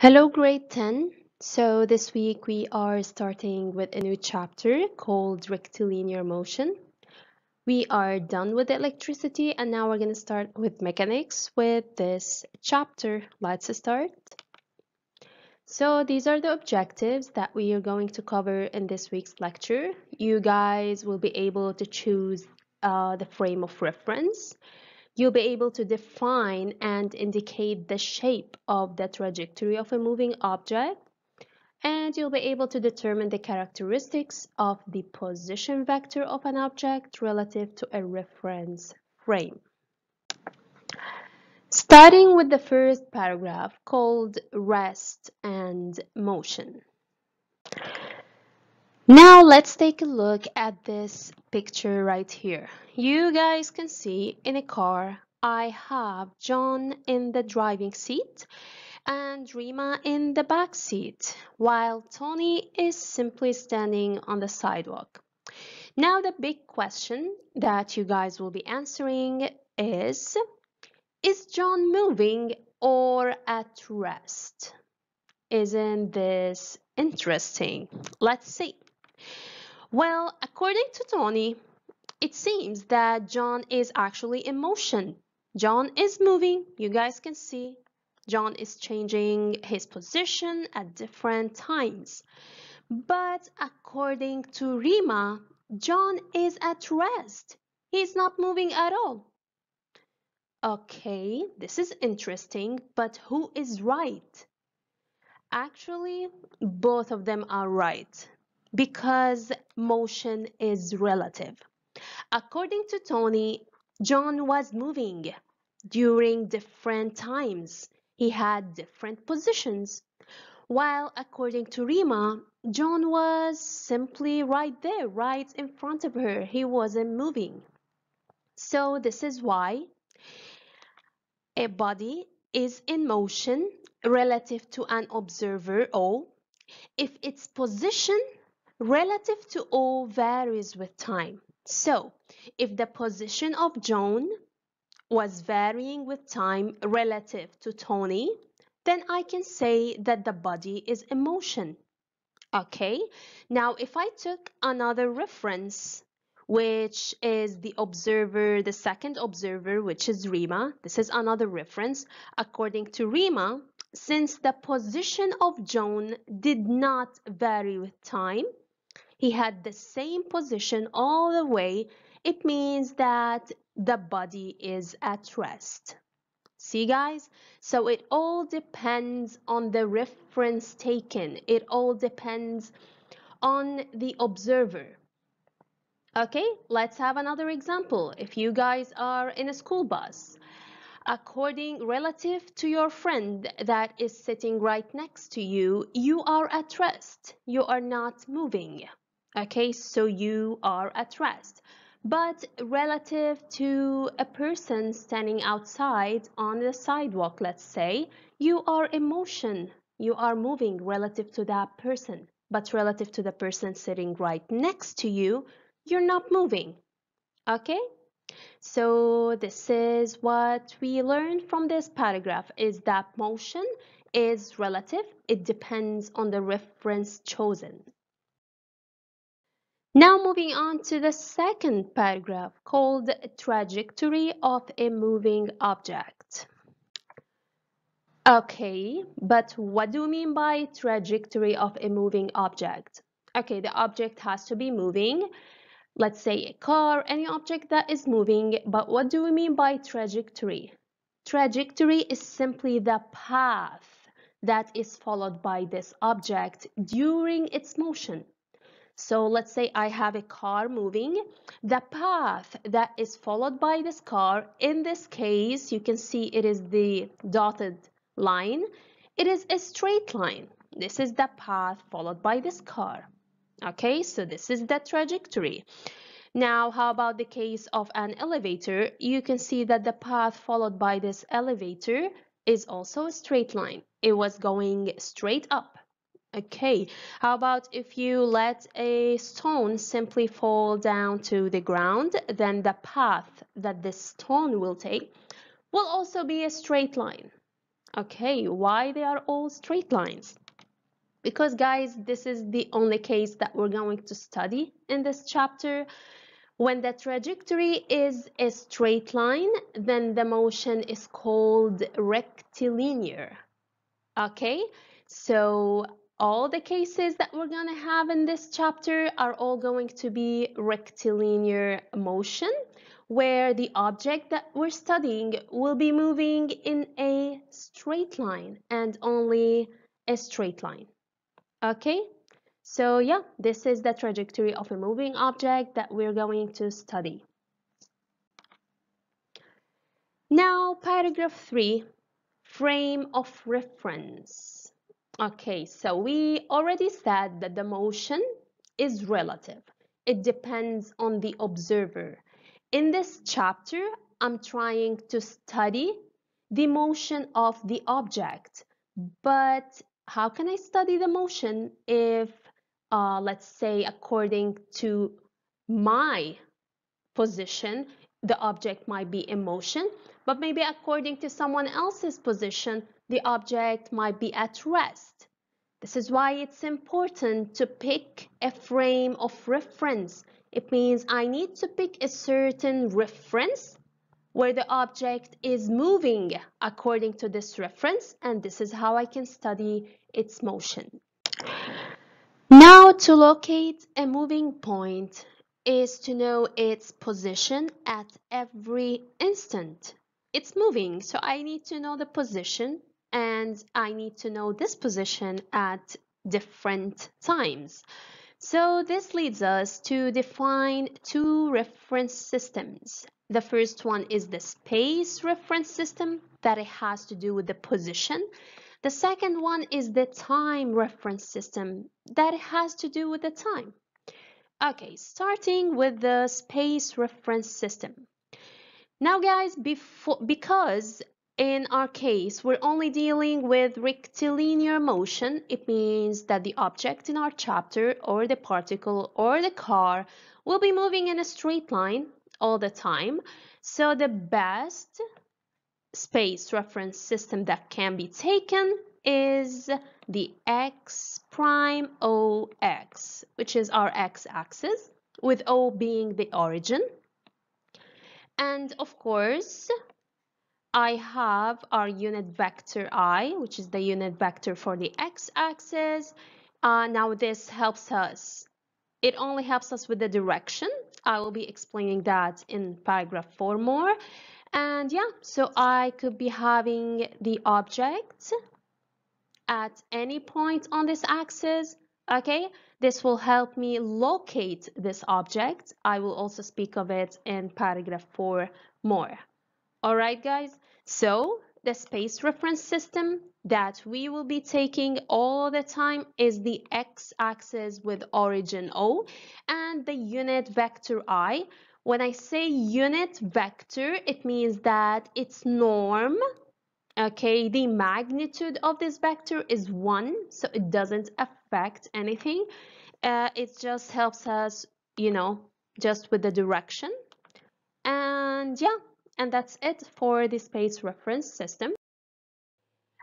Hello, grade 10. So this week we are starting with a new chapter called rectilinear motion. We are done with electricity and now we're going to start with mechanics with this chapter. Let's start. So these are the objectives that we are going to cover in this week's lecture. You guys will be able to choose the frame of reference. You'll be able to define and indicate the shape of the trajectory of a moving object, and you'll be able to determine the characteristics of the position vector of an object relative to a reference frame. Starting with the first paragraph called Rest and Motion. Now let's take a look at this picture right here. You guys can see in a car, I have John in the driving seat and Rima in the back seat, while Tony is simply standing on the sidewalk. Now the big question that you guys will be answering is John moving or at rest? Isn't this interesting? Let's see. Well, according to Tony, it seems that John is actually in motion. John is moving. You guys can see John is changing his position at different times. But according to Rima, John is at rest. He's not moving at all. Okay, this is interesting, but who is right? Actually, both of them are right, because motion is relative. According to Tony, John was moving during different times. He had different positions. While according to Rima, John was simply right there, right in front of her. He wasn't moving. So this is why a body is in motion relative to an observer O if its position relative to O varies with time. So, if the position of John was varying with time relative to Tony, then I can say that the body is in motion. Okay, now if I took another reference, which is the observer, the second observer, which is Rima, this is another reference. According to Rima, since the position of John did not vary with time, he had the same position all the way, it means that the body is at rest. See guys? So it all depends on the reference taken. It all depends on the observer. Okay, let's have another example. If you guys are in a school bus, relative to your friend that is sitting right next to you, you are at rest. You are not moving. Okay, so you are at rest. But relative to a person standing outside on the sidewalk, let's say, you are in motion. You are moving relative to that person. But relative to the person sitting right next to you, you're not moving. Okay? So this is what we learned from this paragraph, is that motion is relative. It depends on the reference chosen. Now moving on to the second paragraph called Trajectory of a Moving Object. Okay, but what do you mean by trajectory of a moving object? Okay, the object has to be moving. Let's say a car, any object that is moving, but what do we mean by trajectory? Trajectory is simply the path that is followed by this object during its motion. So let's say I have a car moving. The path that is followed by this car, in this case, you can see it is the dotted line. It is a straight line. This is the path followed by this car. Okay, so this is the trajectory. Now, how about the case of an elevator? You can see that the path followed by this elevator is also a straight line. It was going straight up. Okay, how about if you let a stone simply fall down to the ground, then the path that this stone will take will also be a straight line. Okay, why they are all straight lines? Because guys, this is the only case that we're going to study in this chapter. When the trajectory is a straight line, then the motion is called rectilinear. Okay, so all the cases that we're going to have in this chapter are all going to be rectilinear motion, where the object that we're studying will be moving in a straight line and only a straight line. Okay, so yeah, this is the trajectory of a moving object that we're going to study. Now, paragraph 3, frame of reference. Okay, so we already said that the motion is relative. It depends on the observer. In this chapter, I'm trying to study the motion of the object, but how can I study the motion if, let's say, according to my position, the object might be in motion, but maybe according to someone else's position, the object might be at rest. This is why it's important to pick a frame of reference. It means I need to pick a certain reference where the object is moving according to this reference, and this is how I can study its motion. Now, to locate a moving point is to know its position at every instant. It's moving, so I need to know the position, and I need to know this position at different times. So this leads us to define two reference systems. The first one is the space reference system, that it has to do with the position. The second one is the time reference system, that it has to do with the time. Okay, starting with the space reference system. Now guys, because in our case, we're only dealing with rectilinear motion. It means that the object in our chapter, or the particle, or the car, will be moving in a straight line all the time. So the best space reference system that can be taken is the x prime ox, which is our x-axis, with O being the origin. And of course, I have our unit vector I, which is the unit vector for the x-axis. Now this helps us. It only helps us with the direction. I will be explaining that in paragraph 4 more. And yeah, so I could be having the object at any point on this axis. Okay, this will help me locate this object. I will also speak of it in paragraph 4 more. All right, guys, so the space reference system that we will be taking all the time is the x-axis with origin O and the unit vector I. When I say unit vector, it means that its norm, okay, the magnitude of this vector is 1, so it doesn't affect anything. It just helps us, you know, just with the direction. And yeah. And that's it for the space reference system.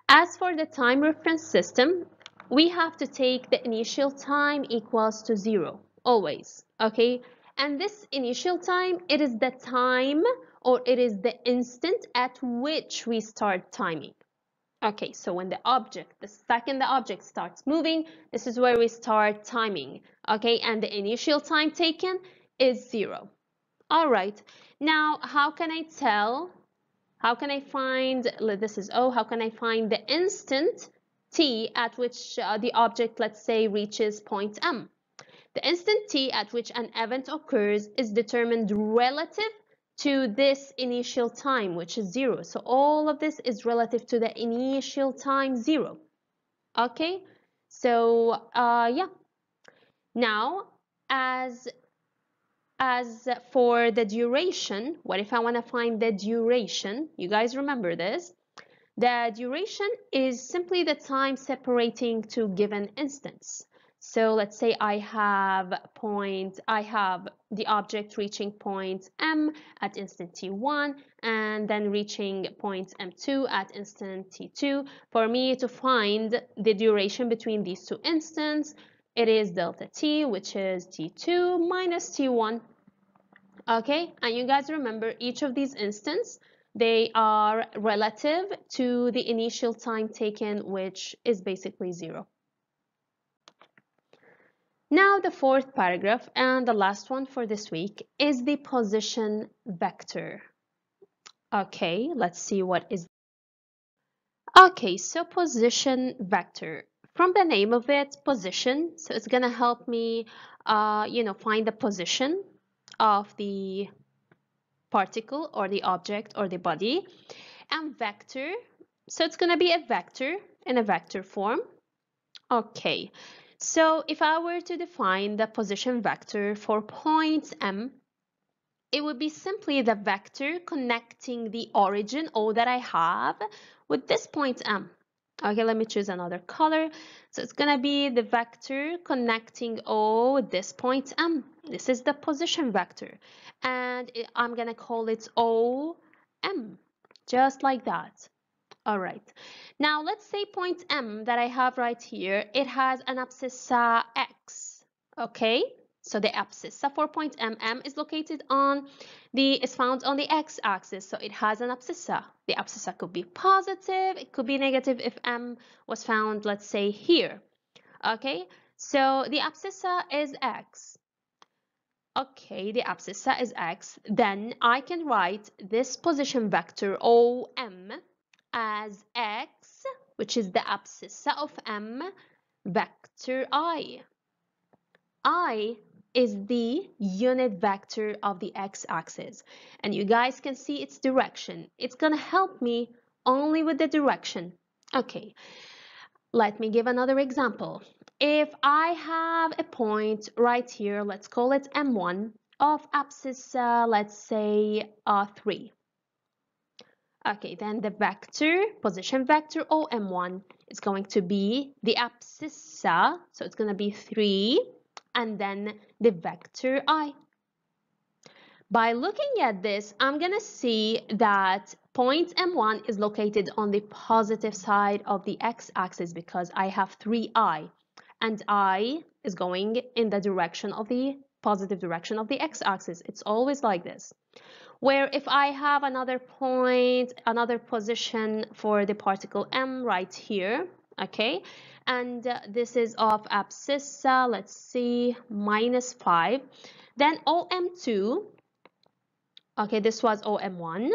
As for the time reference system, we have to take the initial time equals to 0, always, okay? And this initial time, it is the time, or it is the instant at which we start timing. Okay, so when the second the object starts moving, this is where we start timing, okay? And the initial time taken is 0. All right, now how can I find the instant t at which the object, let's say, reaches point M? The instant t at which an event occurs is determined relative to this initial time, which is 0. So all of this is relative to the initial time 0. Okay, so yeah. Now, as for the duration, what if I want to find the duration? You guys remember this. The duration is simply the time separating two given instants. So let's say I have the object reaching point M at instant t1 and then reaching point M2 at instant t2. For me to find the duration between these two instants, it is delta t, which is t2 minus t1. Okay, and you guys remember each of these instants, they are relative to the initial time taken, which is basically 0. Now the fourth paragraph and the last one for this week is the position vector. Okay, let's see what is. Okay, so position vector. From the name of it, position, so it's gonna help me, find the position of the particle or the object or the body, and vector, so it's gonna be a vector in a vector form. Okay. So if I were to define the position vector for point M, it would be simply the vector connecting the origin O that I have with this point M. Okay, let me choose another color. So it's going to be the vector connecting O with this point M. This is the position vector. And I'm going to call it OM, just like that. All right, now let's say point M that I have right here, it has an abscissa X, okay? So the abscissa for point M, M is located on is found on the X-axis, so it has an abscissa. The abscissa could be positive, it could be negative if M was found, let's say here, okay? So the abscissa is X. Okay, the abscissa is X, then I can write this position vector OM as X, which is the abscissa of M, vector I. I is the unit vector of the X-axis, and you guys can see its direction. It's gonna help me only with the direction. Okay, let me give another example. If I have a point right here, let's call it M1 of abscissa, let's say R3. Okay, then the vector, position vector OM1 is going to be the abscissa, so it's going to be 3, and then the vector I. By looking at this, I'm going to see that point M1 is located on the positive side of the X-axis because I have 3i, and I is going in the direction of the positive direction of the X-axis. It's always like this. Where if I have another point, another position for the particle M right here, okay, and this is of abscissa, let's see, minus 5, then OM2, okay, this was OM1,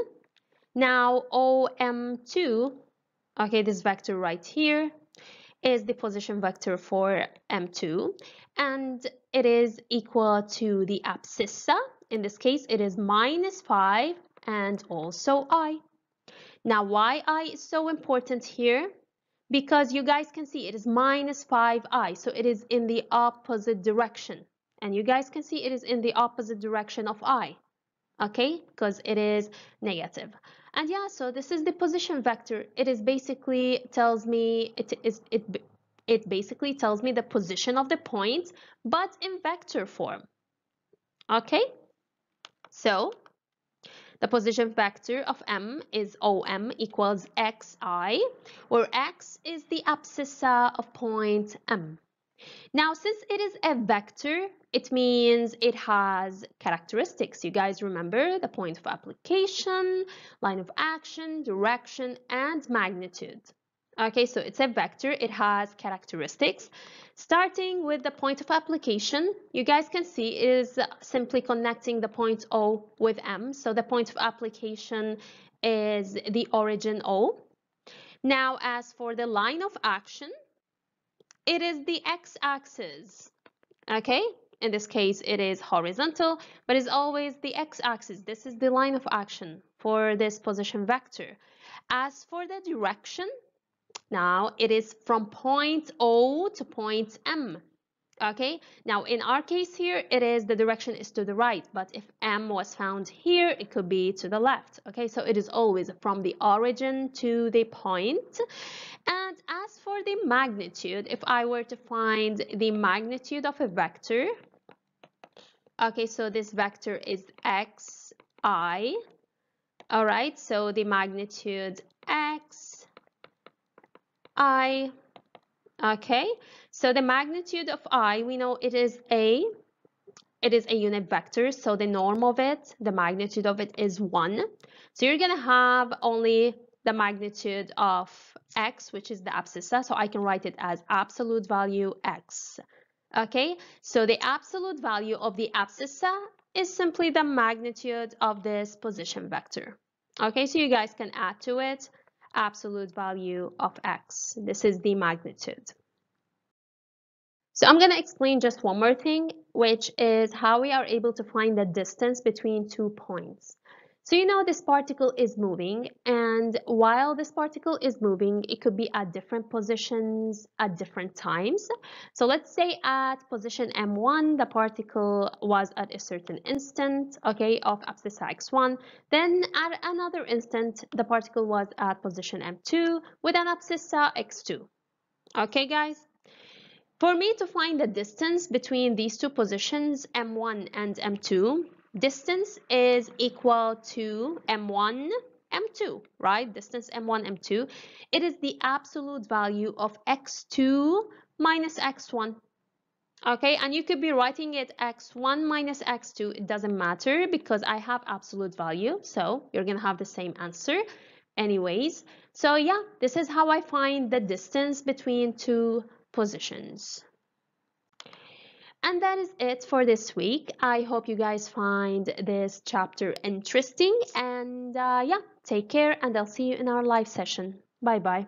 now OM2, okay, this vector right here is the position vector for M2, and it is equal to the abscissa. In this case, it is minus 5 and also I. Now, why I is so important here? Because you guys can see it is minus 5i, so it is in the opposite direction. And you guys can see it is in the opposite direction of I, okay? Because it is negative. And yeah, so this is the position vector. It is basically tells me, it basically tells me the position of the point, but in vector form, okay? So the position vector of M is OM equals XI, where X is the abscissa of point M. Now, since it is a vector, it means it has characteristics. You guys remember the point of application, line of action, direction, and magnitude. Okay, so it's a vector, it has characteristics. Starting with the point of application, you guys can see it is simply connecting the point O with M. So the point of application is the origin O. Now, as for the line of action, it is the X-axis. Okay, in this case, it is horizontal, but it's always the X-axis. This is the line of action for this position vector. As for the direction, now, it is from point O to point M, okay? Now, in our case here, it is the direction is to the right, but if M was found here, it could be to the left, okay? So it is always from the origin to the point. And as for the magnitude, if I were to find the magnitude of a vector, okay, so this vector is x, I, all right, so the magnitude x, I, okay, so the magnitude of I, we know it is a unit vector, so the norm of it, the magnitude of it is 1. So you're going to have only the magnitude of x, which is the abscissa, so I can write it as absolute value x. Okay, so the absolute value of the abscissa is simply the magnitude of this position vector. Okay, so you guys can add to it absolute value of x. This is the magnitude. So I'm going to explain just one more thing, which is how we are able to find the distance between two points. So you know this particle is moving, and while this particle is moving, it could be at different positions at different times. So let's say at position M1, the particle was at a certain instant, okay, of abscissa X1. Then at another instant, the particle was at position M2 with an abscissa X2. Okay, guys? For me to find the distance between these two positions, M1 and M2, distance is equal to M1, M2, right? Distance M1, M2. It is the absolute value of X2 minus X1. Okay, and you could be writing it X1 minus X2. It doesn't matter because I have absolute value. So you're going to have the same answer anyways. So yeah, this is how I find the distance between two positions. And that is it for this week. I hope you guys find this chapter interesting, and yeah, take care, and I'll see you in our live session. Bye bye.